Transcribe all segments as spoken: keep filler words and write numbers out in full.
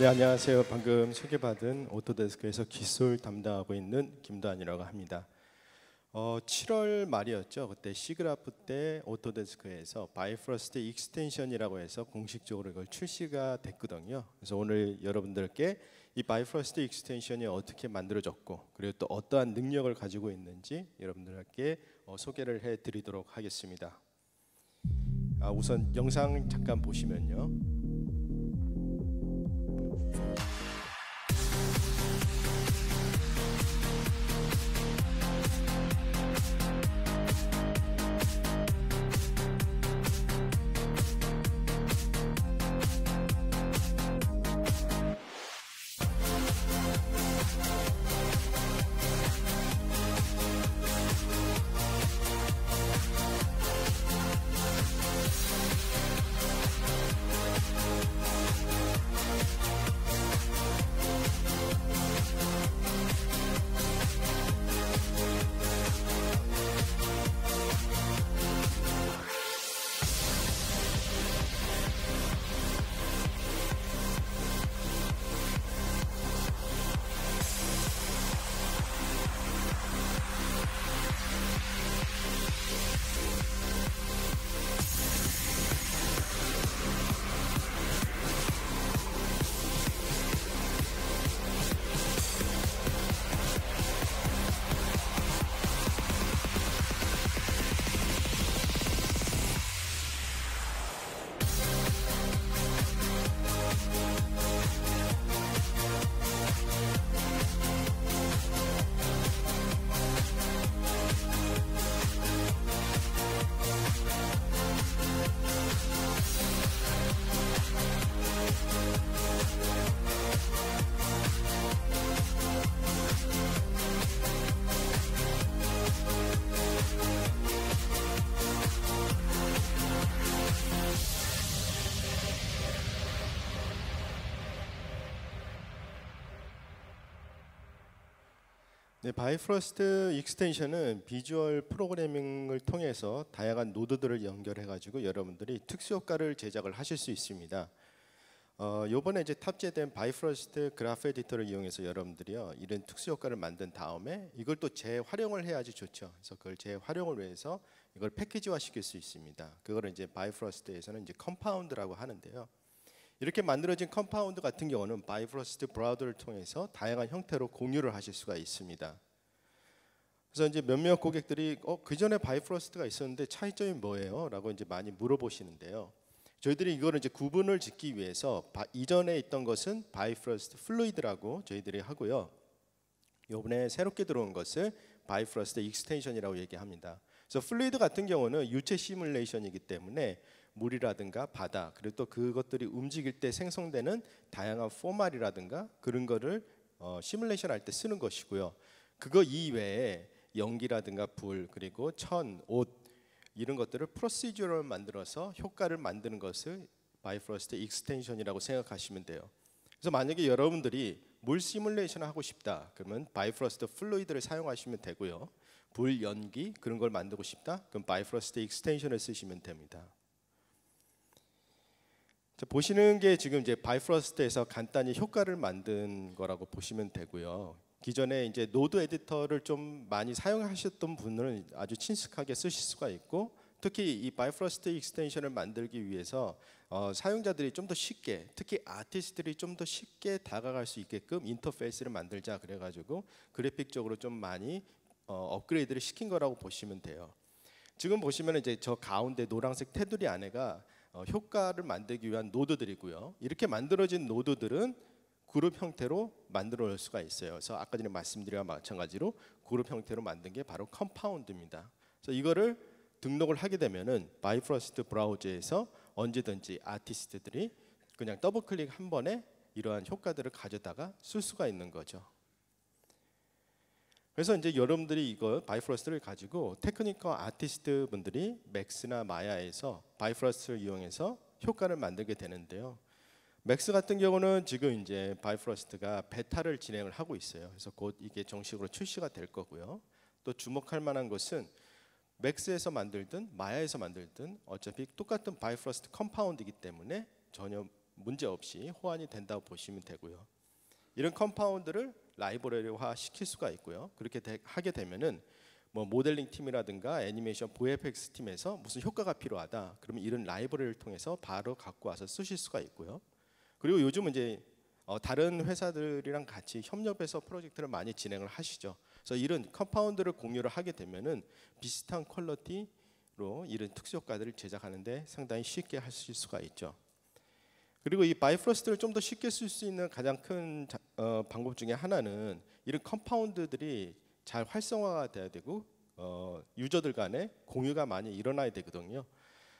네, 안녕하세요. 방금 소개받은 오토데스크에서 기술 담당하고 있는 김도환이라고 합니다. 어, 칠월 말이었죠. 그때 시그라프 때 오토데스크에서 바이프로스트 익스텐션이라고 해서 공식적으로 이걸 출시가 됐거든요. 그래서 오늘 여러분들께 이 바이프로스트 익스텐션이 어떻게 만들어졌고 그리고 또 어떠한 능력을 가지고 있는지 여러분들께 어, 소개를 해드리도록 하겠습니다. 아, 우선 영상 잠깐 보시면요. 네, 바이프로스트 익스텐션은 비주얼 프로그래밍을 통해서 다양한 노드들을 연결해가지고 여러분들이 특수 효과를 제작을 하실 수 있습니다. 어, 요번에 이제 탑재된 바이프로스트 그래프 에디터를 이용해서 여러분들이요 이런 특수 효과를 만든 다음에 이걸 또 재활용을 해야지 좋죠. 그래서 그걸 재활용을 위해서 이걸 패키지화 시킬 수 있습니다. 그거를 이제 바이프로스트에서는 이제 컴파운드라고 하는데요. 이렇게 만들어진 컴파운드 같은 경우는 바이프로스트 브라우저를 통해서 다양한 형태로 공유를 하실 수가 있습니다. 그래서 이제 몇몇 고객들이 어, 그 전에 바이프로스트가 있었는데 차이점이 뭐예요? 라고 이제 많이 물어보시는데요. 저희들이 이거를 이제 구분을 짓기 위해서 바, 이전에 있던 것은 바이프로스트 플루이드라고 저희들이 하고요. 이번에 새롭게 들어온 것을 바이프로스트 익스텐션이라고 얘기합니다. 그래서 플루이드 같은 경우는 유체 시뮬레이션이기 때문에 물이라든가 바다 그리고 또 그것들이 움직일 때 생성되는 다양한 포말이라든가 그런 거를 어, 시뮬레이션 할 때 쓰는 것이고요. 그거 이외에 연기라든가 불 그리고 천, 옷 이런 것들을 프로시저럴 만들어서 효과를 만드는 것을 바이프로스트 익스텐션이라고 생각하시면 돼요. 그래서 만약에 여러분들이 물 시뮬레이션을 하고 싶다 그러면 바이프로스트 플루이드를 사용하시면 되고요. 불, 연기 그런 걸 만들고 싶다 그럼 바이프로스트 익스텐션을 쓰시면 됩니다. 자, 보시는 게 지금 이제 바이프로스트에서 간단히 효과를 만든 거라고 보시면 되고요. 기존에 이제 노드 에디터를 좀 많이 사용하셨던 분들은 아주 친숙하게 쓰실 수가 있고 특히 이 바이프로스트 익스텐션을 만들기 위해서 어, 사용자들이 좀 더 쉽게 특히 아티스트들이 좀 더 쉽게 다가갈 수 있게끔 인터페이스를 만들자 그래가지고 그래픽적으로 좀 많이 어, 업그레이드를 시킨 거라고 보시면 돼요. 지금 보시면 이제 저 가운데 노란색 테두리 안에가 어, 효과를 만들기 위한 노드들이고요. 이렇게 만들어진 노드들은 그룹 형태로 만들어질 수가 있어요. 그래서 아까 전에 말씀드린 마찬가지로 그룹 형태로 만든 게 바로 컴파운드입니다. 그래서 이거를 등록을 하게 되면은 바이프로스트 브라우저에서 언제든지 아티스트들이 그냥 더블 클릭 한 번에 이러한 효과들을 가져다가 쓸 수가 있는 거죠. 그래서 이제 여러분들이 이거 바이프로스트를 가지고 테크니컬 아티스트 분들이 맥스나 마야에서 바이프로스트를 이용해서 효과를 만들게 되는데요. 맥스 같은 경우는 지금 이제 바이프로스트가 베타를 진행을 하고 있어요. 그래서 곧 이게 정식으로 출시가 될 거고요. 또 주목할 만한 것은 맥스에서 만들든 마야에서 만들든 어차피 똑같은 바이프로스트 컴파운드이기 때문에 전혀 문제없이 호환이 된다고 보시면 되고요. 이런 컴파운드를 라이브러리화 시킬 수가 있고요. 그렇게 되, 하게 되면은 뭐 모델링 팀이라든가 애니메이션 브이에프엑스 팀에서 무슨 효과가 필요하다. 그러면 이런 라이브러리를 통해서 바로 갖고 와서 쓰실 수가 있고요. 그리고 요즘은 이제 어, 다른 회사들이랑 같이 협력해서 프로젝트를 많이 진행을 하시죠. 그래서 이런 컴파운드를 공유를 하게 되면은 비슷한 퀄러티로 이런 특수 효과들을 제작하는데 상당히 쉽게 하실 수가 있죠. 그리고 이 바이프로스트를 좀 더 쉽게 쓸 수 있는 가장 큰 자, 어, 방법 중에 하나는 이런 컴파운드들이 잘 활성화가 돼야 되고 어, 유저들 간에 공유가 많이 일어나야 되거든요.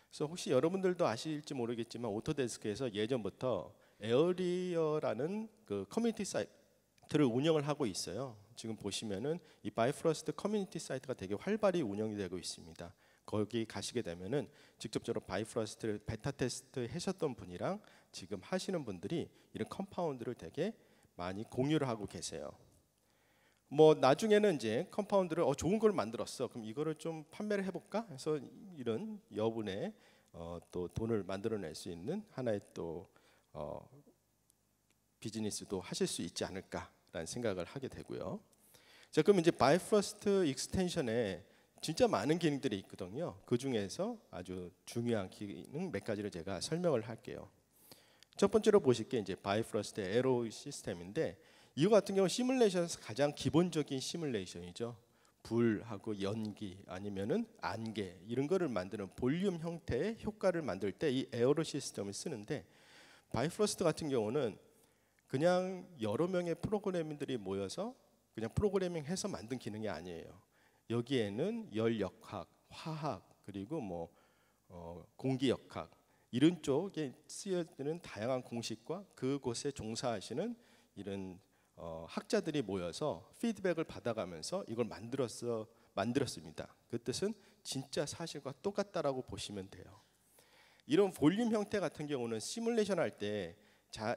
그래서 혹시 여러분들도 아실지 모르겠지만 오토데스크에서 예전부터 에어리어라는 그 커뮤니티 사이트를 운영을 하고 있어요. 지금 보시면은 이 바이프로스트 커뮤니티 사이트가 되게 활발히 운영이 되고 있습니다. 거기 가시게 되면은 직접적으로 바이프로스트를 베타 테스트 하셨던 분이랑 지금 하시는 분들이 이런 컴파운드를 되게 많이 공유를 하고 계세요. 뭐 나중에는 이제 컴파운드를 어 좋은 걸 만들었어. 그럼 이거를 좀 판매를 해볼까? 해서 이런 여분의 어 또 돈을 만들어낼 수 있는 하나의 또 어, 비즈니스도 하실 수 있지 않을까라는 생각을 하게 되고요. 자, 그럼 이제 바이프로스트 익스텐션에 진짜 많은 기능들이 있거든요. 그 중에서 아주 중요한 기능 몇 가지를 제가 설명을 할게요. 첫 번째로 보실 게 이제 바이프로스트 에로 시스템인데 이거 같은 경우 시뮬레이션에서 가장 기본적인 시뮬레이션이죠. 불하고 연기 아니면은 안개 이런 거를 만드는 볼륨 형태의 효과를 만들 때 이 에어로 시스템을 쓰는데 바이프로스트 같은 경우는 그냥 여러 명의 프로그래밍들이 모여서 그냥 프로그래밍해서 만든 기능이 아니에요. 여기에는 열역학, 화학, 그리고 뭐 어, 공기역학 이런 쪽에 쓰여지는 다양한 공식과 그곳에 종사하시는 이런 어, 학자들이 모여서 피드백을 받아가면서 이걸 만들었어, 만들었습니다. 그 뜻은 진짜 사실과 똑같다라고 보시면 돼요. 이런 볼륨 형태 같은 경우는 시뮬레이션 할 때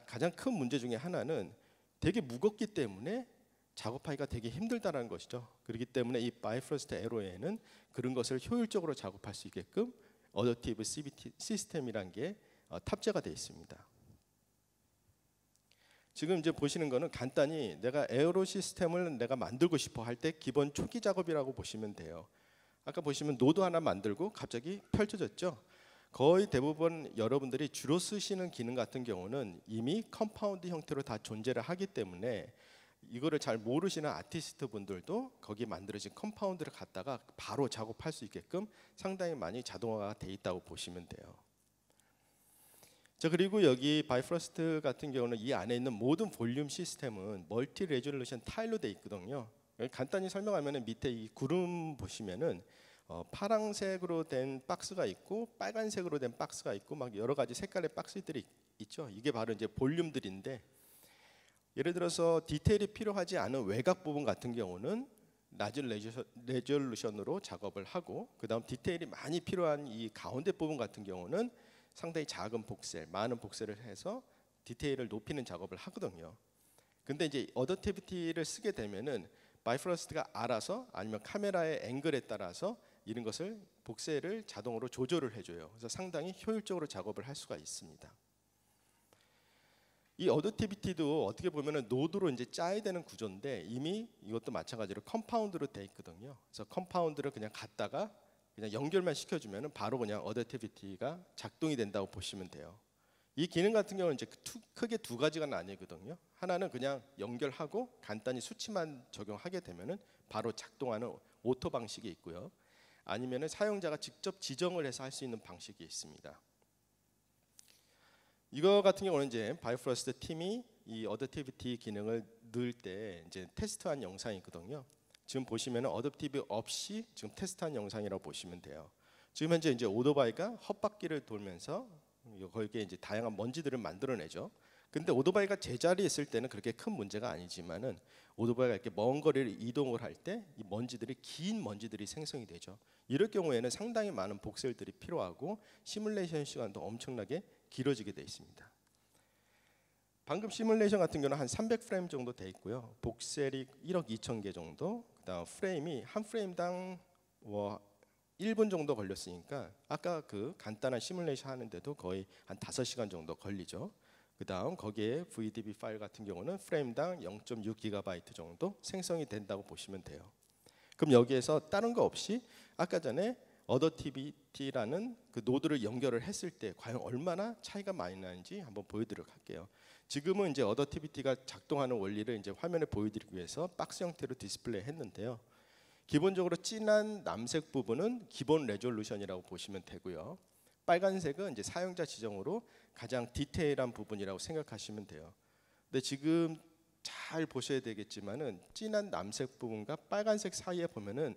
가장 큰 문제 중에 하나는 되게 무겁기 때문에 작업하기가 되게 힘들다는 것이죠. 그렇기 때문에 이 바이프로스트 에로에는 그런 것을 효율적으로 작업할 수 있게끔 어댑티브 시스템이란 게 어, 탑재가 되어 있습니다. 지금 이제 보시는 거는 간단히 내가 에어로 시스템을 내가 만들고 싶어 할 때 기본 초기 작업이라고 보시면 돼요. 아까 보시면 노드 하나 만들고 갑자기 펼쳐졌죠. 거의 대부분 여러분들이 주로 쓰시는 기능 같은 경우는 이미 컴파운드 형태로 다 존재를 하기 때문에 이거를 잘 모르시는 아티스트 분들도 거기 만들어진 컴파운드를 갖다가 바로 작업할 수 있게끔 상당히 많이 자동화가 돼 있다고 보시면 돼요. 자, 그리고 여기 바이프로스트 같은 경우는 이 안에 있는 모든 볼륨 시스템은 멀티 레졸루션 타일로 돼 있거든요. 간단히 설명하면은 밑에 이 구름 보시면은 어, 파란색으로 된 박스가 있고 빨간색으로 된 박스가 있고 막 여러 가지 색깔의 박스들이 있죠. 이게 바로 이제 볼륨들인데 예를 들어서 디테일이 필요하지 않은 외곽 부분 같은 경우는 낮은 레졸루션으로 작업을 하고 그다음 디테일이 많이 필요한 이 가운데 부분 같은 경우는 상당히 작은 복셀, 많은 복셀을 해서 디테일을 높이는 작업을 하거든요. 근데 이제 어댑티비티를 쓰게 되면은 바이프로스트가 알아서 아니면 카메라의 앵글에 따라서 이런 것을 복셀을 자동으로 조절을 해줘요. 그래서 상당히 효율적으로 작업을 할 수가 있습니다. 이 어댑티비티도 어떻게 보면은 노드로 이제 짜야 되는 구조인데 이미 이것도 마찬가지로 컴파운드로 돼 있거든요. 그래서 컴파운드를 그냥 갖다가 그냥 연결만 시켜주면은 바로 그냥 어댑티비티가 작동이 된다고 보시면 돼요. 이 기능 같은 경우는 이제 크게 두 가지가 나뉘거든요. 하나는 그냥 연결하고 간단히 수치만 적용하게 되면은 바로 작동하는 오토 방식이 있고요. 아니면은 사용자가 직접 지정을 해서 할 수 있는 방식이 있습니다. 이거 같은 경우는 이제 바이프로스트 팀이 이 어댑티비티 기능을 넣을 때 이제 테스트한 영상이거든요. 지금 보시면은 어댑티비 없이 지금 테스트한 영상이라고 보시면 돼요. 지금 현재 이제 오토바이가 헛바퀴를 돌면서 거기에 이제 다양한 먼지들을 만들어내죠. 근데 오토바이가 제자리에 있을 때는 그렇게 큰 문제가 아니지만은 오토바이가 이렇게 먼 거리를 이동을 할 때 이 먼지들이 긴 먼지들이 생성이 되죠. 이럴 경우에는 상당히 많은 복셀들이 필요하고 시뮬레이션 시간도 엄청나게 길어지게 돼 있습니다. 방금 시뮬레이션 같은 경우는 한 삼백 프레임 정도 돼 있고요. 복셀이 일억 이천 개 정도. 그다음 프레임이 한 프레임당 뭐 일 분 정도 걸렸으니까 아까 그 간단한 시뮬레이션 하는데도 거의 한 다섯 시간 정도 걸리죠. 그 다음 거기에 브이디비 파일 같은 경우는 프레임당 영 점 육 기가바이트 정도 생성이 된다고 보시면 돼요. 그럼 여기에서 다른 거 없이 아까 전에 어댑티비티라는 그 노드를 연결을 했을 때 과연 얼마나 차이가 많이 나는지 한번 보여드리도록 할게요. 지금은 이제 어댑티비티가 작동하는 원리를 이제 화면에 보여드리기 위해서 박스 형태로 디스플레이 했는데요. 기본적으로 진한 남색 부분은 기본 레졸루션이라고 보시면 되고요. 빨간색은 이제 사용자 지정으로 가장 디테일한 부분이라고 생각하시면 돼요. 근데 지금 잘 보셔야 되겠지만은 진한 남색 부분과 빨간색 사이에 보면은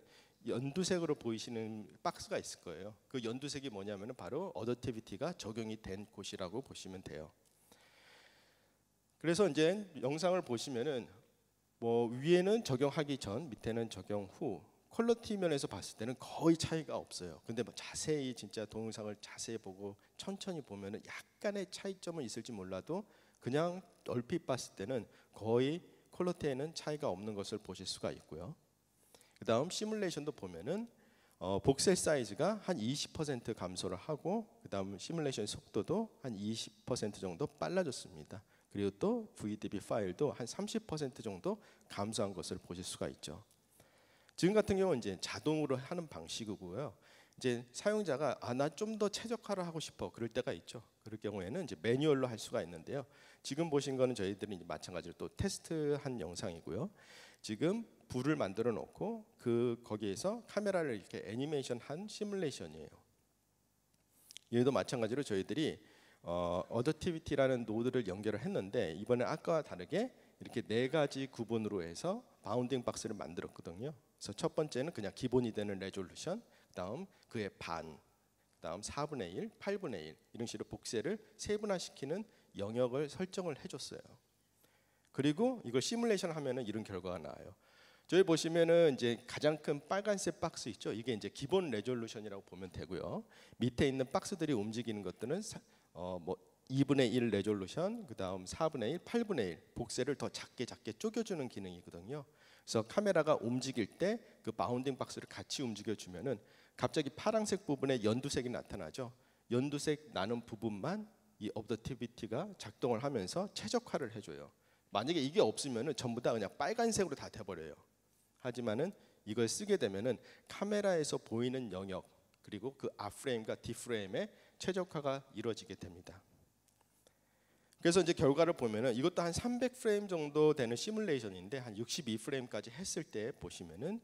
연두색으로 보이시는 박스가 있을 거예요. 그 연두색이 뭐냐면은 바로 어댑티비티가 적용이 된 곳이라고 보시면 돼요. 그래서 이제 영상을 보시면은 뭐 위에는 적용하기 전, 밑에는 적용 후 퀄리티 면에서 봤을 때는 거의 차이가 없어요. 근데 뭐 자세히 진짜 동영상을 자세히 보고 천천히 보면은 약간의 차이점은 있을지 몰라도 그냥 얼핏 봤을 때는 거의 퀄리티에는 차이가 없는 것을 보실 수가 있고요. 그 다음 시뮬레이션도 보면은 어, 복셀 사이즈가 한 이십 퍼센트 감소를 하고 그 다음 시뮬레이션 속도도 한 이십 퍼센트 정도 빨라졌습니다. 그리고 또 브이디비 파일도 한 삼십 퍼센트 정도 감소한 것을 보실 수가 있죠. 지금 같은 경우는 이제 자동으로 하는 방식이고요. 이제 사용자가 아, 나 좀 더 최적화를 하고 싶어 그럴 때가 있죠. 그럴 경우에는 이제 매뉴얼로 할 수가 있는데요. 지금 보신 거는 저희들이 이제 마찬가지로 또 테스트한 영상이고요. 지금 불을 만들어 놓고 그 거기에서 카메라를 이렇게 애니메이션 한 시뮬레이션이에요. 얘도 마찬가지로 저희들이 어, 어댑티비티라는 노드를 연결을 했는데 이번에 아까와 다르게 이렇게 네 가지 구분으로 해서 바운딩 박스를 만들었거든요. 그래서 첫 번째는 그냥 기본이 되는 레졸루션, 그다음 그의 반, 그다음 사분의 일, 팔분의 일 이런 식으로 복셀을 세분화시키는 영역을 설정을 해줬어요. 그리고 이걸 시뮬레이션 하면은 이런 결과가 나와요. 저희 보시면은 이제 가장 큰 빨간색 박스 있죠. 이게 이제 기본 레졸루션이라고 보면 되고요. 밑에 있는 박스들이 움직이는 것들은 어 뭐 이분의 일 레졸루션, 그 다음 사분의 일, 팔분의 일 복셀을 더 작게 작게 쪼개주는 기능이거든요. 그래서 카메라가 움직일 때 그 바운딩 박스를 같이 움직여주면은 갑자기 파란색 부분에 연두색이 나타나죠. 연두색 나는 부분만 이 어댑티비티가 작동을 하면서 최적화를 해줘요. 만약에 이게 없으면은 전부 다 그냥 빨간색으로 다 돼버려요. 하지만은 이걸 쓰게 되면은 카메라에서 보이는 영역 그리고 그 앞프레임과 뒷프레임의 최적화가 이루어지게 됩니다. 그래서 이제 결과를 보면은 이것도 한 삼백 프레임 정도 되는 시뮬레이션인데 한 육십이 프레임까지 했을 때 보시면은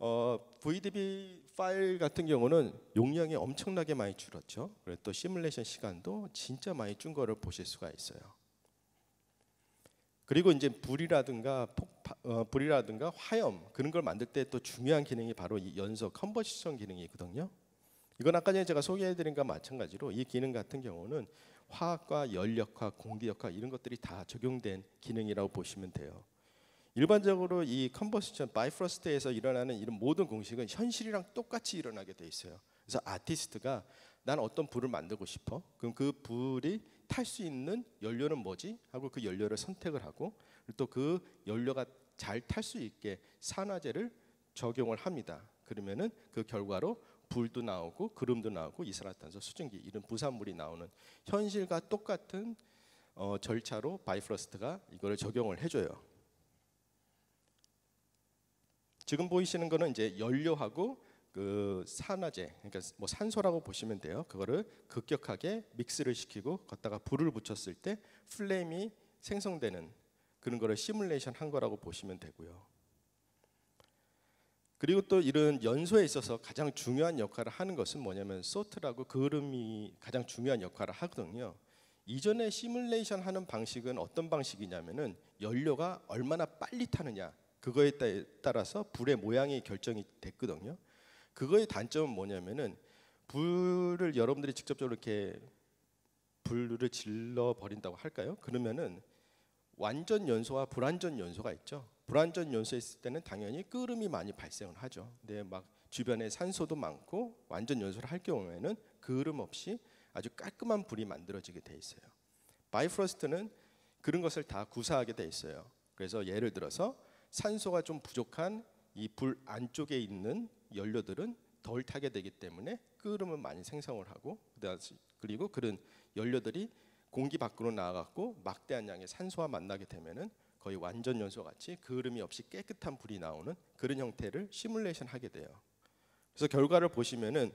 어, 브이디비 파일 같은 경우는 용량이 엄청나게 많이 줄었죠. 그리고 또 시뮬레이션 시간도 진짜 많이 준 거를 보실 수가 있어요. 그리고 이제 불이라든가 폭파, 어, 불이라든가 화염 그런 걸 만들 때 또 중요한 기능이 바로 이 연소 컨버시션 기능이거든요. 이건 아까 전에 제가 소개해드린 것과 마찬가지로 이 기능 같은 경우는 화학과 열역학, 공기역학 이런 것들이 다 적용된 기능이라고 보시면 돼요. 일반적으로 이 컨버시션, 바이프로스트에서 일어나는 이런 모든 공식은 현실이랑 똑같이 일어나게 돼 있어요. 그래서 아티스트가 난 어떤 불을 만들고 싶어? 그럼 그 불이 탈 수 있는 연료는 뭐지? 하고 그 연료를 선택을 하고 또 그 연료가 잘 탈 수 있게 산화제를 적용을 합니다. 그러면은 그 결과로 불도 나오고 그름도 나오고 이산화탄소, 수증기 이런 부산물이 나오는 현실과 똑같은 어, 절차로 바이프로스트가 이거를 적용을 해줘요. 지금 보이시는 거는 이제 연료하고 그 산화제, 그러니까 뭐 산소라고 보시면 돼요. 그거를 급격하게 믹스를 시키고 걷다가 불을 붙였을 때 플레임이 생성되는 그런 거를 시뮬레이션 한 거라고 보시면 되고요. 그리고 또 이런 연소에 있어서 가장 중요한 역할을 하는 것은 뭐냐면 소트라고 그름이 가장 중요한 역할을 하거든요. 이전에 시뮬레이션 하는 방식은 어떤 방식이냐면은 연료가 얼마나 빨리 타느냐 그거에 따라서 불의 모양이 결정이 됐거든요. 그거의 단점은 뭐냐면은 불을 여러분들이 직접적으로 이렇게 불을 질러 버린다고 할까요? 그러면은 완전 연소와 불완전 연소가 있죠. 불완전 연소에 있을 때는 당연히 끓음이 많이 발생을 하죠. 근데 막 주변에 산소도 많고 완전 연소를 할 경우에는 그을음 없이 아주 깔끔한 불이 만들어지게 돼 있어요. 바이프로스트는 그런 것을 다 구사하게 돼 있어요. 그래서 예를 들어서 산소가 좀 부족한 이 불 안쪽에 있는 연료들은 덜 타게 되기 때문에 끓음을 많이 생성을 하고 그리고 그런 연료들이 공기 밖으로 나아갔고 막대한 양의 산소와 만나게 되면은 거의 완전 연소같이 그을음이 없이 깨끗한 불이 나오는 그런 형태를 시뮬레이션하게 돼요. 그래서 결과를 보시면은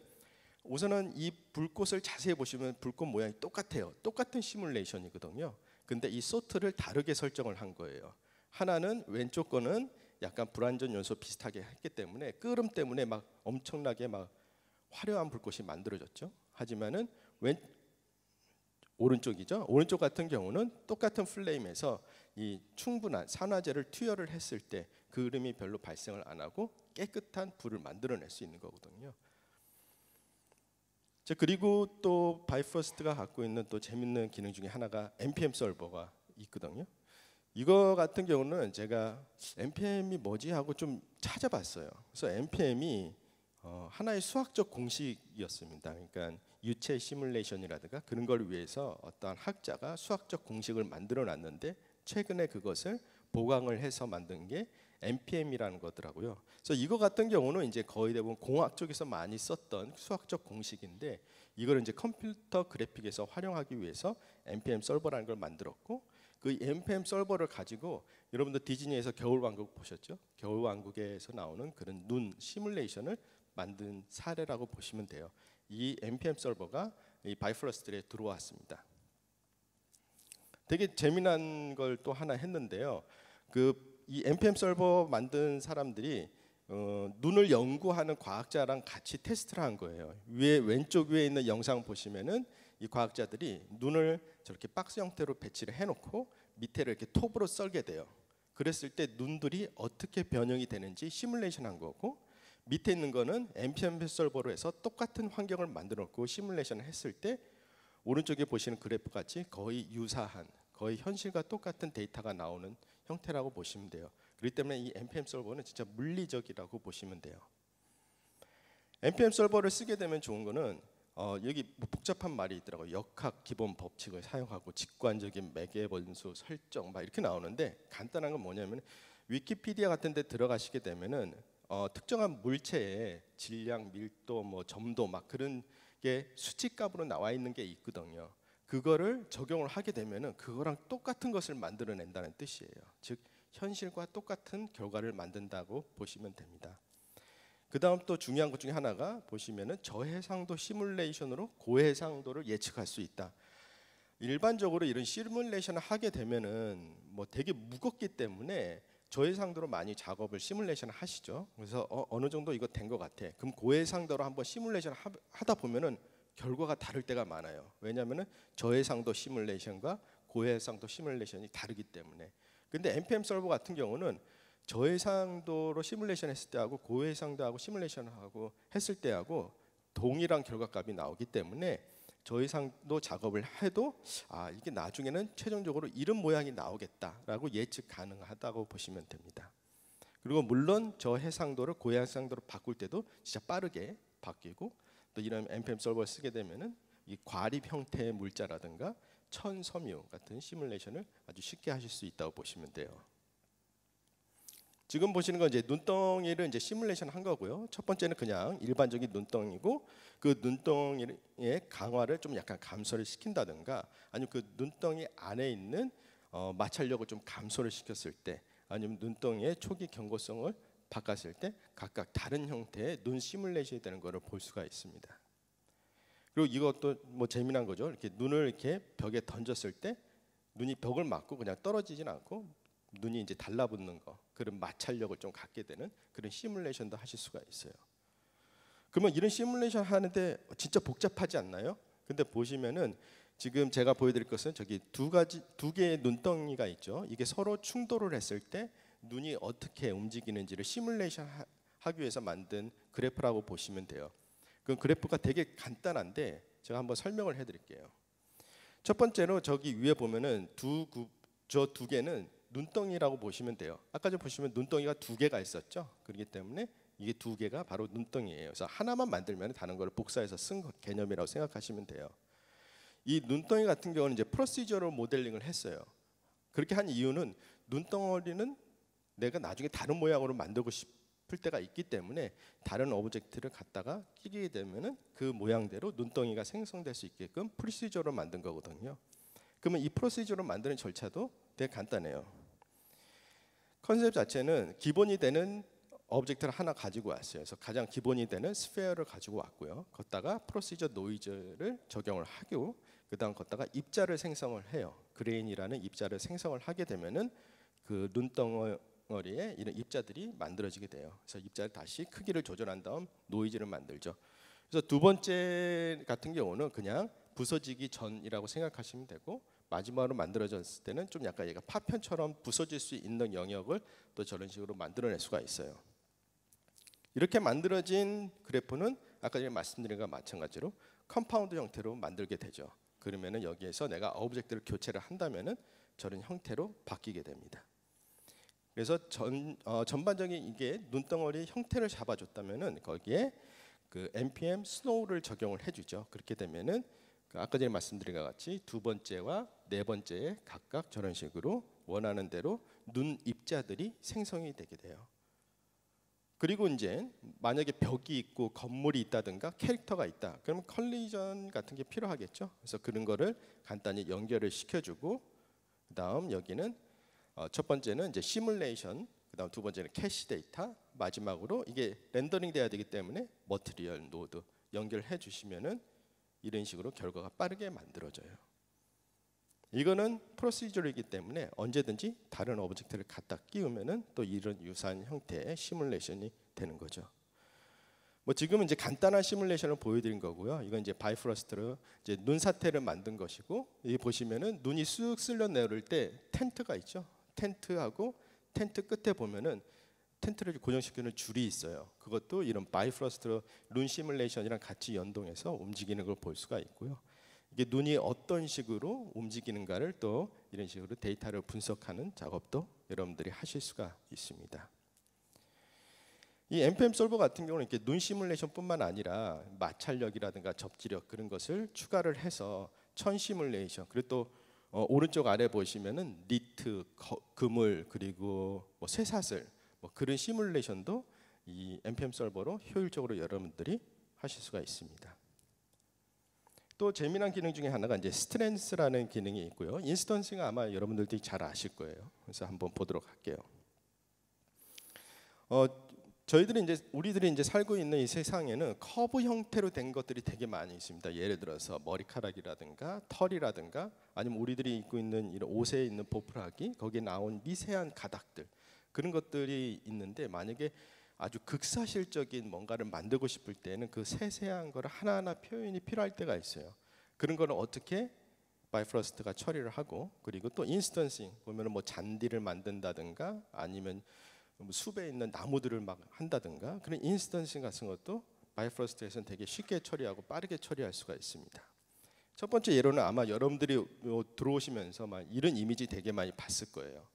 우선은 이 불꽃을 자세히 보시면 불꽃 모양이 똑같아요. 똑같은 시뮬레이션이거든요. 근데 이 소트를 다르게 설정을 한 거예요. 하나는 왼쪽 거는 약간 불완전 연소 비슷하게 했기 때문에 끓음 때문에 막 엄청나게 막 화려한 불꽃이 만들어졌죠. 하지만은 왼 오른쪽이죠. 오른쪽 같은 경우는 똑같은 플레임에서 이 충분한 산화제를 투여를 했을 때 그을음이 별로 발생을 안 하고 깨끗한 불을 만들어낼 수 있는 거거든요. 자, 그리고 또 바이프로스트가 갖고 있는 또 재밌는 기능 중에 하나가 엠피엠 솔버가 있거든요. 이거 같은 경우는 제가 엠피엠이 뭐지 하고 좀 찾아봤어요. 그래서 엠피엠이 어, 하나의 수학적 공식이었습니다. 그러니까 유체 시뮬레이션이라든가 그런 걸 위해서 어떠한 학자가 수학적 공식을 만들어 놨는데 최근에 그것을 보강을 해서 만든 게 엠피엠이라는 거더라고요. 그래서 이거 같은 경우는 이제 거의 대부분 공학 쪽에서 많이 썼던 수학적 공식인데 이걸 이제 컴퓨터 그래픽에서 활용하기 위해서 엠피엠 솔버라는 걸 만들었고 그 엠피엠 솔버를 가지고 여러분들 디즈니에서 겨울왕국 보셨죠? 겨울왕국에서 나오는 그런 눈 시뮬레이션을 만든 사례라고 보시면 돼요. 이 엠피엠 솔버가 이 바이프로스트에 들어왔습니다. 되게 재미난 걸 또 하나 했는데요. 그 이 엠피엠 솔버 만든 사람들이 어, 눈을 연구하는 과학자랑 같이 테스트를 한 거예요. 위에 왼쪽 위에 있는 영상 보시면은 이 과학자들이 눈을 저렇게 박스 형태로 배치를 해놓고 밑에를 이렇게 톱으로 썰게 돼요. 그랬을 때 눈들이 어떻게 변형이 되는지 시뮬레이션 한 거고 밑에 있는 거는 엠피엠 솔버로 해서 똑같은 환경을 만들었고 시뮬레이션을 했을 때 오른쪽에 보시는 그래프 같이 거의 유사한 거의 현실과 똑같은 데이터가 나오는 형태라고 보시면 돼요. 그렇기 때문에 이 엠피엠 솔버는 진짜 물리적이라고 보시면 돼요. 엠피엠 솔버를 쓰게 되면 좋은 거는 어, 여기 뭐 복잡한 말이 있더라고요. 역학 기본 법칙을 사용하고 직관적인 매개 변수 설정 막 이렇게 나오는데 간단한 건 뭐냐면 위키피디아 같은 데 들어가시게 되면은 어, 특정한 물체의 질량, 밀도, 뭐 점도 막 그런 게 수치값으로 나와 있는 게 있거든요. 그거를 적용을 하게 되면은 그거랑 똑같은 것을 만들어낸다는 뜻이에요. 즉 현실과 똑같은 결과를 만든다고 보시면 됩니다. 그 다음 또 중요한 것 중에 하나가 보시면은 저해상도 시뮬레이션으로 고해상도를 예측할 수 있다. 일반적으로 이런 시뮬레이션을 하게 되면은 뭐 되게 무겁기 때문에 저해상도로 많이 작업을 시뮬레이션을 하시죠. 그래서 어, 어느 정도 이거 된 것 같아. 그럼 고해상도로 한번 시뮬레이션을 하, 하다 보면은 결과가 다를 때가 많아요. 왜냐하면은 저해상도 시뮬레이션과 고해상도 시뮬레이션이 다르기 때문에. 근데 엠피엠 솔버 같은 경우는 저해상도로 시뮬레이션 했을 때하고 고해상도하고 시뮬레이션하고 했을 때하고 동일한 결과값이 나오기 때문에 저해상도 작업을 해도 아 이게 나중에는 최종적으로 이런 모양이 나오겠다라고 예측 가능하다고 보시면 됩니다. 그리고 물론 저해상도를 고해상도로 바꿀 때도 진짜 빠르게 바뀌고 또 이런 엠피엠 솔버를 쓰게 되면은 이 과립 형태의 물자라든가 천, 섬유 같은 시뮬레이션을 아주 쉽게 하실 수 있다고 보시면 돼요. 지금 보시는 건 이제 눈덩이를 이제 시뮬레이션 한 거고요. 첫 번째는 그냥 일반적인 눈덩이고 그 눈덩이의 강화를 좀 약간 감소를 시킨다든가 아니면 그 눈덩이 안에 있는 어, 마찰력을 좀 감소를 시켰을 때 아니면 눈덩이의 초기 경고성을 바꿨을 때 각각 다른 형태의 눈 시뮬레이션이 되는 것을 볼 수가 있습니다. 그리고 이것도 뭐 재미난 거죠. 이렇게 눈을 이렇게 벽에 던졌을 때 눈이 벽을 맞고 그냥 떨어지진 않고 눈이 이제 달라붙는 거 그런 마찰력을 좀 갖게 되는 그런 시뮬레이션도 하실 수가 있어요. 그러면 이런 시뮬레이션 하는데 진짜 복잡하지 않나요? 근데 보시면은 지금 제가 보여드릴 것은 저기 두 가지 두 개의 눈덩이가 있죠. 이게 서로 충돌을 했을 때 눈이 어떻게 움직이는지를 시뮬레이션 하, 하기 위해서 만든 그래프라고 보시면 돼요. 그 그래프가 되게 간단한데 제가 한번 설명을 해드릴게요. 첫 번째로 저기 위에 보면은 두 저 두 개는 눈덩이라고 보시면 돼요. 아까 전 보시면 눈덩이가 두 개가 있었죠. 그렇기 때문에 이게 두 개가 바로 눈덩이에요. 그래서 하나만 만들면 다른 걸 복사해서 쓴 개념이라고 생각하시면 돼요. 이 눈덩이 같은 경우는 이제 프로시저로 모델링을 했어요. 그렇게 한 이유는 눈덩어리는 내가 나중에 다른 모양으로 만들고 싶을 때가 있기 때문에 다른 오브젝트를 갖다가 끼게 되면은 그 모양대로 눈덩이가 생성될 수 있게끔 프로시저로 만든 거거든요. 그러면 이 프로시저로 만드는 절차도 되게 간단해요. 컨셉 자체는 기본이 되는 오브젝트를 하나 가지고 왔어요. 그래서 가장 기본이 되는 스페어를 가지고 왔고요. 걷다가 프로시저 노이즈를 적용을 하고 그 다음 걷다가 입자를 생성을 해요. 그레인이라는 입자를 생성을 하게 되면은 그 눈덩어리에 이런 입자들이 만들어지게 돼요. 그래서 입자를 다시 크기를 조절한 다음 노이즈를 만들죠. 그래서 두 번째 같은 경우는 그냥 부서지기 전이라고 생각하시면 되고, 마지막으로 만들어졌을 때는 좀 약간 얘가 파편처럼 부서질 수 있는 영역을 또 저런 식으로 만들어낼 수가 있어요. 이렇게 만들어진 그래프는 아까 전에 말씀드린 것과 마찬가지로 컴파운드 형태로 만들게 되죠. 그러면은 여기에서 내가 오브젝트를 교체를 한다면은 저런 형태로 바뀌게 됩니다. 그래서 전, 어, 전반적인 이게 눈덩어리 형태를 잡아줬다면은 거기에 그 엠피엠 스노우를 적용을 해주죠. 그렇게 되면은 아까 전에 말씀드린 것 같이 두 번째와 네 번째에 각각 저런 식으로 원하는 대로 눈 입자들이 생성이 되게 돼요. 그리고 이제 만약에 벽이 있고 건물이 있다든가 캐릭터가 있다. 그러면 컬리전 같은 게 필요하겠죠. 그래서 그런 거를 간단히 연결을 시켜주고, 그다음 여기는 어 첫 번째는 이제 시뮬레이션, 그다음 두 번째는 캐시 데이터, 마지막으로 이게 렌더링 돼야 되기 때문에 머티리얼 노드 연결해 주시면은 이런 식으로 결과가 빠르게 만들어져요. 이거는 프로시저이기 때문에 언제든지 다른 오브젝트를 갖다 끼우면은 또 이런 유사한 형태의 시뮬레이션이 되는 거죠. 뭐 지금은 이제 간단한 시뮬레이션을 보여드린 거고요. 이건 이제 바이프로스트로 이제 눈 사태를 만든 것이고, 여기 보시면은 눈이 쑥 쓸려 내려올 때 텐트가 있죠. 텐트하고 텐트 끝에 보면은 텐트를 고정시키는 줄이 있어요. 그것도 이런 바이프로스트 룬 시뮬레이션이랑 같이 연동해서 움직이는 걸 볼 수가 있고요. 이게 눈이 어떤 식으로 움직이는가를 또 이런 식으로 데이터를 분석하는 작업도 여러분들이 하실 수가 있습니다. 이 엠피엠 솔버 같은 경우는 이렇게 눈 시뮬레이션뿐만 아니라 마찰력이라든가 접지력 그런 것을 추가를 해서 천 시뮬레이션, 그리고 또 어, 오른쪽 아래 보시면은 니트, 거, 그물, 그리고 뭐 쇠사슬 뭐 그런 시뮬레이션도 이 엠피엠 솔버로 효율적으로 여러분들이 하실 수가 있습니다. 또 재미난 기능 중에 하나가 이제 스트랜스라는 기능이 있고요. 인스턴스가 아마 여러분들도 잘 아실 거예요. 그래서 한번 보도록 할게요. 어, 저희들이 이제 우리들이 이제 살고 있는 이 세상에는 커브 형태로 된 것들이 되게 많이 있습니다. 예를 들어서 머리카락이라든가 털이라든가 아니면 우리들이 입고 있는 이런 옷에 있는 보풀하기, 거기에 나온 미세한 가닥들 그런 것들이 있는데, 만약에 아주 극사실적인 뭔가를 만들고 싶을 때는 그 세세한 걸 하나하나 표현이 필요할 때가 있어요. 그런 거를 어떻게 바이프로스트가 처리를 하고, 그리고 또 인스턴싱 보면은 뭐 잔디를 만든다든가 아니면 숲에 있는 나무들을 막 한다든가 그런 인스턴싱 같은 것도 바이프로스트에서는 되게 쉽게 처리하고 빠르게 처리할 수가 있습니다. 첫 번째 예로는 아마 여러분들이 들어오시면서 막 이런 이미지 되게 많이 봤을 거예요.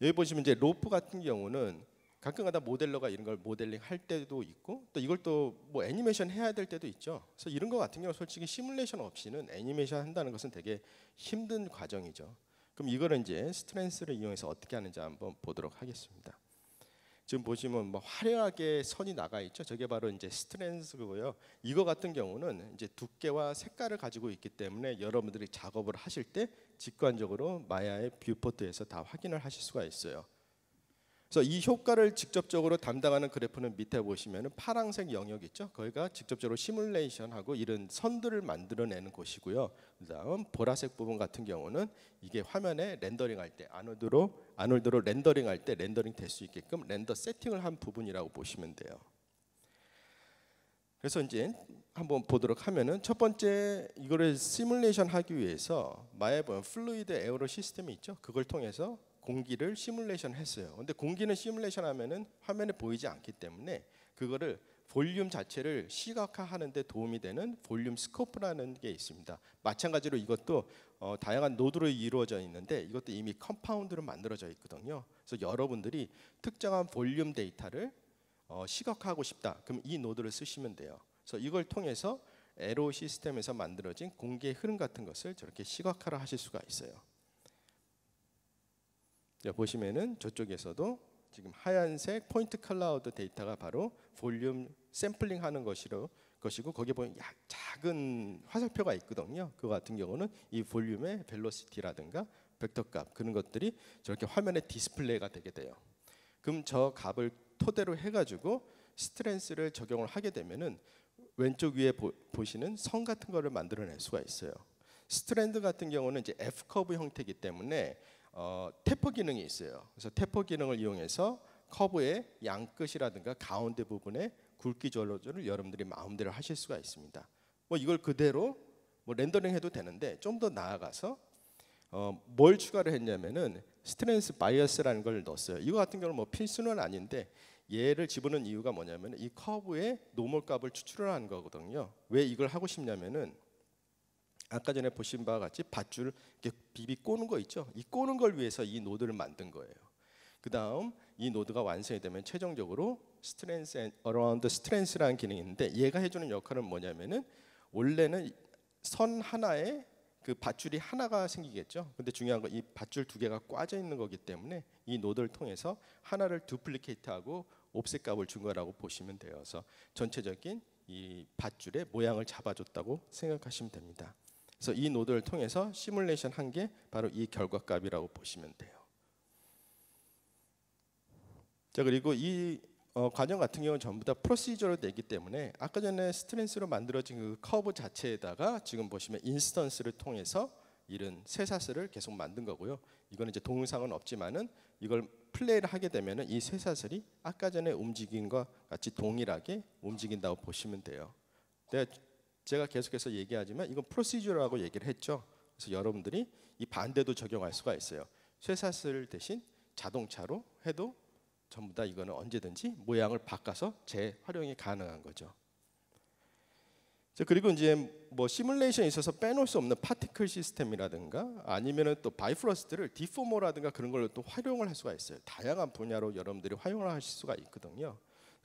여기 보시면 이제 로프 같은 경우는 가끔가다 모델러가 이런 걸 모델링 할 때도 있고, 또 이걸 또 뭐 애니메이션 해야 될 때도 있죠. 그래서 이런 거 같은 경우 솔직히 시뮬레이션 없이는 애니메이션 한다는 것은 되게 힘든 과정이죠. 그럼 이거를 이제 스트랜스를 이용해서 어떻게 하는지 한번 보도록 하겠습니다. 지금 보시면 뭐 화려하게 선이 나가 있죠. 저게 바로 이제 스트랜스고요. 이거 같은 경우는 이제 두께와 색깔을 가지고 있기 때문에 여러분들이 작업을 하실 때 직관적으로 마야의 뷰포트에서 다 확인을 하실 수가 있어요. 그래서 이 효과를 직접적으로 담당하는 그래프는 밑에 보시면은 파란색 영역 있죠. 거기가 직접적으로 시뮬레이션하고 이런 선들을 만들어내는 곳이고요. 그다음 보라색 부분 같은 경우는 이게 화면에 렌더링할 때 아놀드로 아놀드로 렌더링할 때 렌더링 될 수 있게끔 렌더 세팅을 한 부분이라고 보시면 돼요. 그래서 이제 한번 보도록 하면은 첫 번째 이거를 시뮬레이션 하기 위해서 마야에 보면 플루이드 에어로 시스템이 있죠. 그걸 통해서 공기를 시뮬레이션 했어요. 근데 공기는 시뮬레이션 하면은 화면에 보이지 않기 때문에 그거를 볼륨 자체를 시각화하는 데 도움이 되는 볼륨 스코프라는 게 있습니다. 마찬가지로 이것도 어, 다양한 노드로 이루어져 있는데 이것도 이미 컴파운드로 만들어져 있거든요. 그래서 여러분들이 특정한 볼륨 데이터를 어, 시각화하고 싶다. 그럼 이 노드를 쓰시면 돼요. 그래서 이걸 통해서 에로 시스템에서 만들어진 공기의 흐름 같은 것을 저렇게 시각화를 하실 수가 있어요. 보시면은 저쪽에서도 지금 하얀색 포인트 클라우드 데이터가 바로 볼륨 샘플링 하는 것으로 것이고 거기에 보면 약 작은 화살표가 있거든요. 그거 같은 경우는 이 볼륨의 벨로시티라든가 벡터 값 그런 것들이 저렇게 화면에 디스플레이가 되게 돼요. 그럼 저 값을 토대로 해가지고 스트랜스를 적용을 하게 되면은 왼쪽 위에 보, 보시는 선 같은 거를 만들어낼 수가 있어요. 스트랜드 같은 경우는 이제 F 커브 형태이기 때문에 어, 테퍼 기능이 있어요. 그래서 테퍼 기능을 이용해서 커브의 양 끝이라든가 가운데 부분의 굵기 조절을 여러분들이 마음대로 하실 수가 있습니다. 뭐 이걸 그대로 뭐 렌더링해도 되는데 좀 더 나아가서 어, 뭘 추가를 했냐면은 스트랜스 바이어스라는 걸 넣었어요. 이거 같은 경우는 뭐 필수는 아닌데 얘를 집어넣은 이유가 뭐냐면 이 커브의 노멀 값을 추출을 하는 거거든요. 왜 이걸 하고 싶냐면은 아까 전에 보신 바와 같이 밧줄을 이렇게 비비 꼬는 거 있죠. 이 꼬는 걸 위해서 이 노드를 만든 거예요. 그 다음 이 노드가 완성이 되면 최종적으로 스트랜스 어라운드 스트랜스라는 기능이 있는데 얘가 해주는 역할은 뭐냐면은 원래는 선 하나에 그 밧줄이 하나가 생기겠죠. 근데 중요한 건 이 밧줄 두 개가 꽈져 있는 거기 때문에 이 노드를 통해서 하나를 두플리케이트하고 옵셋 값을 준 거라고 보시면 되어서 전체적인 이 밧줄의 모양을 잡아줬다고 생각하시면 됩니다. 그래서 이 노드를 통해서 시뮬레이션 한 게 바로 이 결과 값이라고 보시면 돼요. 자, 그리고 이 어, 과정 같은 경우는 전부 다 프로시저로 되기 때문에 아까 전에 스트랜스로 만들어진 그 커브 자체에다가 지금 보시면 인스턴스를 통해서 이런 쇠사슬을 계속 만든 거고요. 이거는 이제 동영상은 없지만은 이걸 플레이를 하게 되면은 이 쇠사슬이 아까 전에 움직임과 같이 동일하게 움직인다고 보시면 돼요. 내가 제가 계속해서 얘기하지만 이건 프로시저라고 얘기를 했죠. 그래서 여러분들이 이 반대도 적용할 수가 있어요. 쇠사슬 대신 자동차로 해도 전부 다 이거는 언제든지 모양을 바꿔서 재활용이 가능한 거죠. 자, 그리고 이제 뭐 시뮬레이션에 있어서 빼놓을 수 없는 파티클 시스템이라든가 아니면은 또 바이프로스트를 디포머라든가 그런 걸로 또 활용을 할 수가 있어요. 다양한 분야로 여러분들이 활용을 하실 수가 있거든요.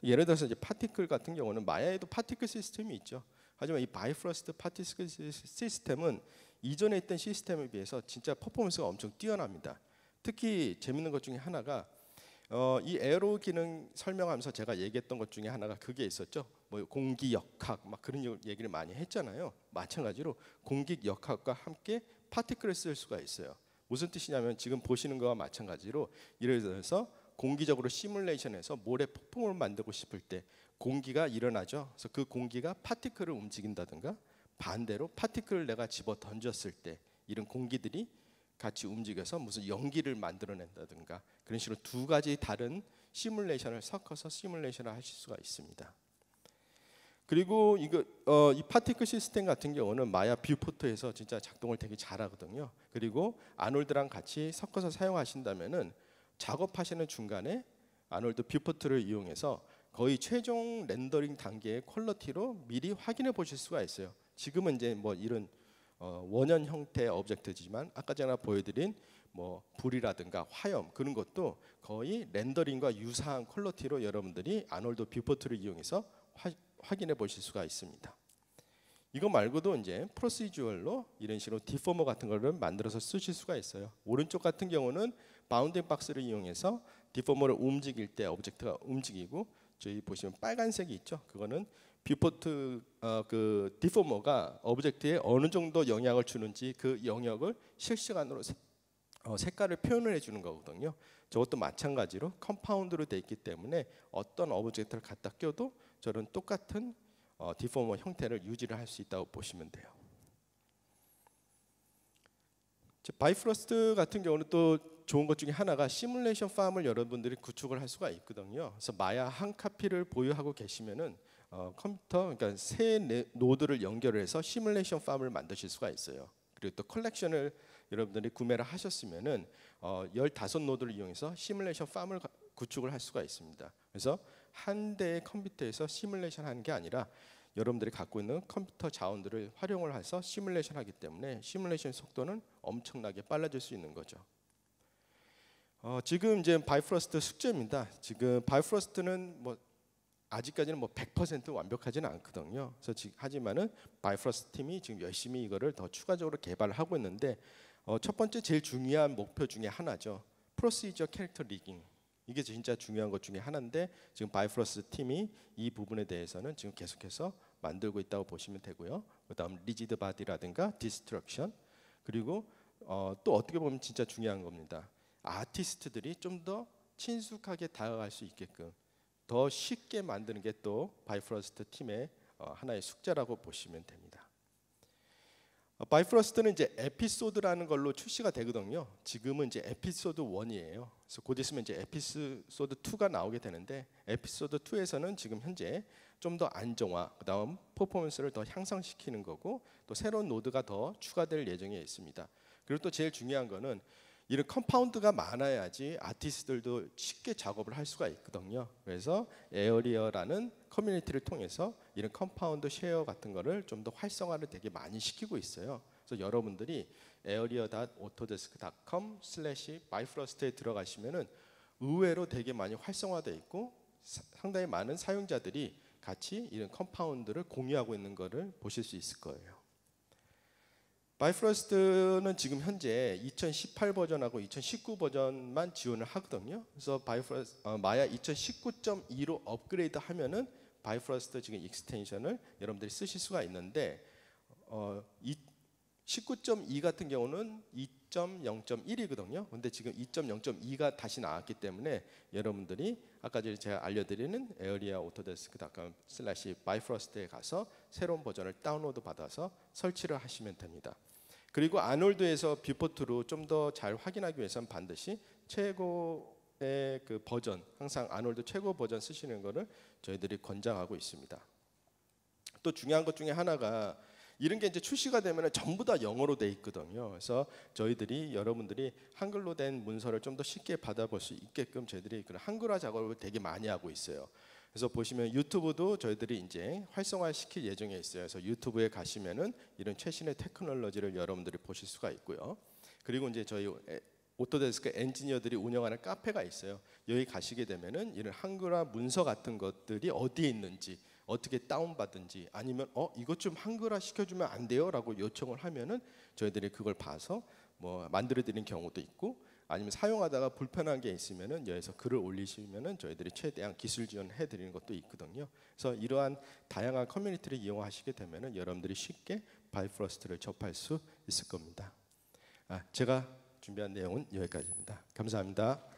예를 들어서 이제 파티클 같은 경우는 마야에도 파티클 시스템이 있죠. 하지만 이 바이프로스트 파티클 시스템은 이전에 있던 시스템에 비해서 진짜 퍼포먼스가 엄청 뛰어납니다. 특히 재밌는 것 중에 하나가 어, 이 에어로 기능 설명하면서 제가 얘기했던 것 중에 하나가 그게 있었죠. 뭐 공기 역학 막 그런 얘기를 많이 했잖아요. 마찬가지로 공기 역학과 함께 파티클을 쓸 수가 있어요. 무슨 뜻이냐면 지금 보시는 거와 마찬가지로 예를 들어서 공기적으로 시뮬레이션해서 모래 폭풍을 만들고 싶을 때 공기가 일어나죠. 그래서 그 공기가 파티클을 움직인다든가 반대로 파티클을 내가 집어 던졌을 때 이런 공기들이 같이 움직여서 무슨 연기를 만들어낸다든가 그런 식으로 두 가지 다른 시뮬레이션을 섞어서 시뮬레이션을 하실 수가 있습니다. 그리고 이거 어, 이 파티클 시스템 같은 경우는 마야 뷰포트에서 진짜 작동을 되게 잘하거든요. 그리고 아놀드랑 같이 섞어서 사용하신다면은 작업하시는 중간에 아놀드 뷰포트를 이용해서 거의 최종 렌더링 단계의 퀄리티로 미리 확인해 보실 수가 있어요. 지금은 이제 뭐 이런 어, 원형 형태의 오브젝트지만 아까 제가 보여드린 뭐 불이라든가 화염 그런 것도 거의 렌더링과 유사한 퀄리티로 여러분들이 아놀드 뷰포트를 이용해서 화, 확인해 보실 수가 있습니다. 이거 말고도 이제 프로시주얼로 이런 식으로 디포머 같은 거를 만들어서 쓰실 수가 있어요. 오른쪽 같은 경우는 바운딩 박스를 이용해서 디포머를 움직일 때 오브젝트가 움직이고 저희 보시면 빨간색이 있죠. 그거는 뷰포트 어, 그 디포머가 오브젝트에 어느 정도 영향을 주는지 그 영역을 실시간으로 세, 어, 색깔을 표현을 해주는 거거든요. 저것도 마찬가지로 컴파운드로 돼 있기 때문에 어떤 오브젝트를 갖다 껴도 저런 똑같은 어, 디포머 형태를 유지를 할 수 있다고 보시면 돼요. 바이프로스트 같은 경우는 또 좋은 것 중에 하나가 시뮬레이션 팜을 여러분들이 구축을 할 수가 있거든요. 그래서 마야 한 카피를 보유하고 계시면은 어, 컴퓨터 그러니까 세 노드를 연결을 해서 시뮬레이션 팜을 만드실 수가 있어요. 그리고 또 컬렉션을 여러분들이 구매를 하셨으면은 어, 십오 노드를 이용해서 시뮬레이션 팜을 구축을 할 수가 있습니다. 그래서 한 대의 컴퓨터에서 시뮬레이션 하는 게 아니라 여러분들이 갖고 있는 컴퓨터 자원들을 활용을 해서 시뮬레이션 하기 때문에 시뮬레이션 속도는 엄청나게 빨라질 수 있는 거죠. 어, 지금 이제 바이프로스트 숙제입니다. 지금 바이프로스트는 뭐 아직까지는 뭐 백 퍼센트 완벽하지는 않거든요. 그래서 지, 하지만은 바이프로스트 팀이 지금 열심히 이거를 더 추가적으로 개발을 하고 있는데 어, 첫 번째 제일 중요한 목표 중에 하나죠. 프로시저 캐릭터 리깅. 이게 진짜 중요한 것 중에 하나인데 지금 바이프로스트 팀이 이 부분에 대해서는 지금 계속해서 만들고 있다고 보시면 되고요. 그다음 리지드 바디라든가 디스트럭션, 그리고 어, 또 어떻게 보면 진짜 중요한 겁니다. 아티스트들이 좀 더 친숙하게 다가갈 수 있게끔 더 쉽게 만드는 게 또 바이프로스트 팀의 어, 하나의 숙제라고 보시면 됩니다. 어, 바이프로스트는 이제 에피소드라는 걸로 출시가 되거든요. 지금은 이제 에피소드 일이에요. 그래서 곧 있으면 이제 에피소드 이가 나오게 되는데, 에피소드 이에서는 지금 현재 좀 더 안정화, 그다음 퍼포먼스를 더 향상시키는 거고, 또 새로운 노드가 더 추가될 예정에 있습니다. 그리고 또 제일 중요한 거는 이런 컴파운드가 많아야지 아티스트들도 쉽게 작업을 할 수가 있거든요. 그래서 에어리어라는 커뮤니티를 통해서 이런 컴파운드 쉐어 같은 거를 좀 더 활성화를 되게 많이 시키고 있어요. 그래서 여러분들이 에어리어 닷 오토데스크 닷 컴 슬래시 바이프로스트에 들어가시면은 의외로 되게 많이 활성화되어 있고, 상당히 많은 사용자들이 같이 이런 컴파운드를 공유하고 있는 거를 보실 수 있을 거예요. 바이프로스트는 지금 현재 이천십팔 버전하고 이천십구 버전만 지원을 하거든요. 그래서 바이프로스트, 어, 마야 이천십구 점 이로 업그레이드 하면은 바이프로스트 지금 익스텐션을 여러분들이 쓰실 수가 있는데, 어, 십구 점 이 같은 경우는 이 점 영 점 일이거든요. 근데 지금 이 점 영 점 이가 다시 나왔기 때문에 여러분들이 아까 제가 알려드리는 에어리어 오토데스크 닷 컴 슬래시 바이프로스트에 가서 새로운 버전을 다운로드 받아서 설치를 하시면 됩니다. 그리고 아놀드에서 뷰포트로 좀 더 잘 확인하기 위해서는 반드시 최고의 그 버전, 항상 아놀드 최고 버전 쓰시는 거를 저희들이 권장하고 있습니다. 또 중요한 것 중에 하나가, 이런 게 이제 출시가 되면 전부 다 영어로 돼 있거든요. 그래서 저희들이 여러분들이 한글로 된 문서를 좀 더 쉽게 받아볼 수 있게끔 저희들이 그런 한글화 작업을 되게 많이 하고 있어요. 그래서 보시면 유튜브도 저희들이 이제 활성화시킬 예정에 있어요. 그래서 유튜브에 가시면은 이런 최신의 테크놀로지를 여러분들이 보실 수가 있고요. 그리고 이제 저희 오토데스크 엔지니어들이 운영하는 카페가 있어요. 여기 가시게 되면은 이런 한글화 문서 같은 것들이 어디에 있는지, 어떻게 다운받든지, 아니면 어 이것 좀 한글화 시켜주면 안 돼요? 라고 요청을 하면은 저희들이 그걸 봐서 뭐 만들어드리는 경우도 있고, 아니면 사용하다가 불편한 게 있으면은 여기서 글을 올리시면은 저희들이 최대한 기술 지원해드리는 것도 있거든요. 그래서 이러한 다양한 커뮤니티를 이용하시게 되면은 여러분들이 쉽게 바이프로스트를 접할 수 있을 겁니다. 아, 제가 준비한 내용은 여기까지입니다. 감사합니다.